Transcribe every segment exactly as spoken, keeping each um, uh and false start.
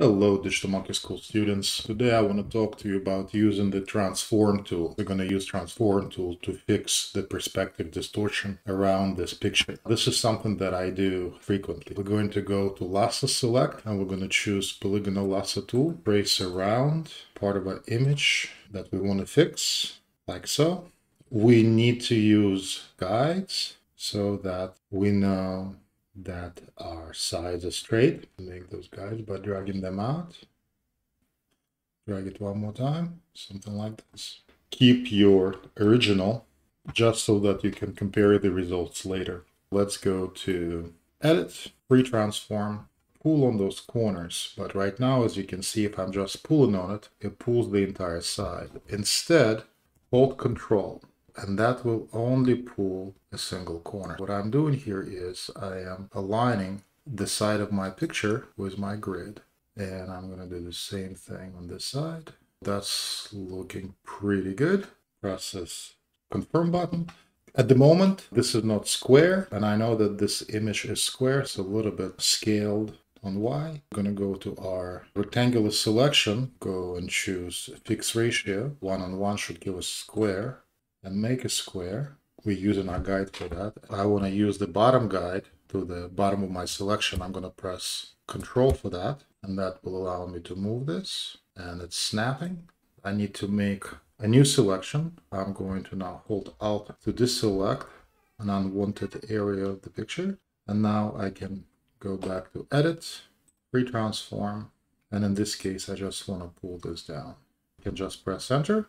Hello Digital Monkey School students. Today I want to talk to you about using the transform tool. We're going to use transform tool to fix the perspective distortion around this picture. This is something that I do frequently. We're going to go to lasso select and we're going to choose polygonal lasso tool, trace around part of an image that we want to fix, like so. We need to use guides so that we know that our sides are straight. Make those guys by dragging them out. Drag it one more time, something like this. Keep your original just so that you can compare the results later. Let's go to edit, free transform, pull on those corners. But right now, as you can see, if I'm just pulling on it, it pulls the entire side. Instead, hold control. And that will only pull a single corner. What I'm doing here is I am aligning the side of my picture with my grid. And I'm going to do the same thing on this side. That's looking pretty good. Press this confirm button. At the moment, this is not square. And I know that this image is square. It's a little bit scaled on Y. I'm going to go to our rectangular selection. Go and choose fixed ratio. One on one should give us square. And make a square. We're using our guide for that. I want to use the bottom guide to the bottom of my selection. I'm going to press control for that, and that will allow me to move this, and it's snapping. I need to make a new selection. I'm going to now hold Alt to deselect an unwanted area of the picture, and now I can go back to edit, free transform, and in this case I just want to pull this down. You can just press enter.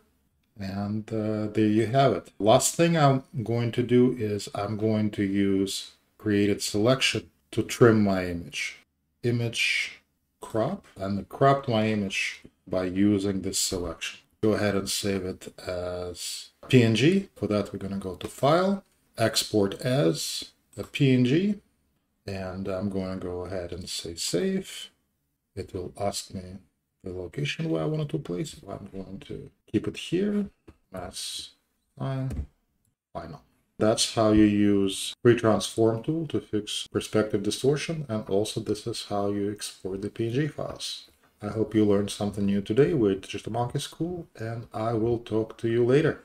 And uh, there you have it. Last thing I'm going to do is I'm going to use created selection to trim my image. Image crop, and I cropped my image by using this selection. Go ahead and save it as P N G. For that, we're going to go to File, Export as a P N G, and I'm going to go ahead and say Save. It will ask me the location where I wanted to place it. I'm going to keep it here. That's fine. Final. That's how you use free transform tool to fix perspective distortion. And also this is how you export the P N G files. I hope you learned something new today with Digital Monkey School, and I will talk to you later.